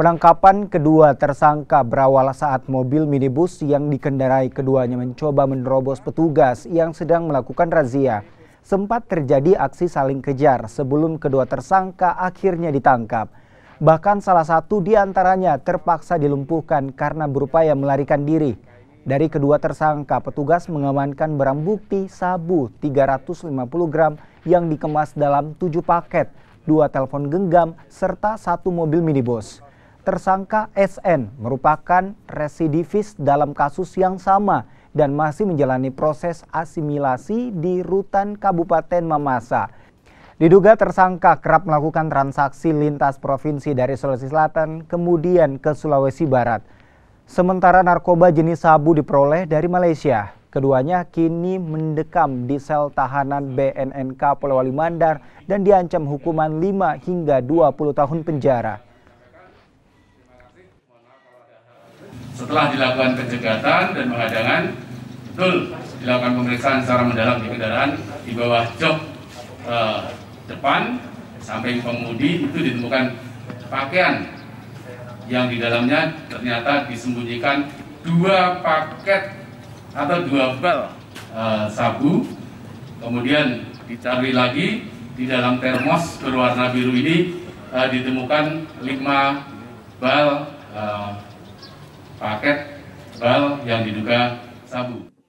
Penangkapan kedua tersangka berawal saat mobil minibus yang dikendarai keduanya mencoba menerobos petugas yang sedang melakukan razia. Sempat terjadi aksi saling kejar sebelum kedua tersangka akhirnya ditangkap. Bahkan salah satu di antaranya terpaksa dilumpuhkan karena berupaya melarikan diri. Dari kedua tersangka, petugas mengamankan barang bukti sabu 350 gram yang dikemas dalam 7 paket, 2 telepon genggam, serta 1 mobil minibus. Tersangka SN merupakan residivis dalam kasus yang sama dan masih menjalani proses asimilasi di Rutan Kabupaten Mamasa. Diduga tersangka kerap melakukan transaksi lintas provinsi dari Sulawesi Selatan kemudian ke Sulawesi Barat. Sementara narkoba jenis sabu diperoleh dari Malaysia. Keduanya kini mendekam di sel tahanan BNNK Polewali Mandar dan diancam hukuman 5 hingga 20 tahun penjara. Setelah dilakukan pencegatan dan pengadangan, betul dilakukan pemeriksaan secara mendalam di kendaraan di bawah jok depan, samping pengemudi itu ditemukan pakaian yang di dalamnya ternyata disembunyikan 2 paket atau 2 bel sabu. Kemudian dicari lagi di dalam termos berwarna biru ini ditemukan 5 bal paket bal yang diduga sabu.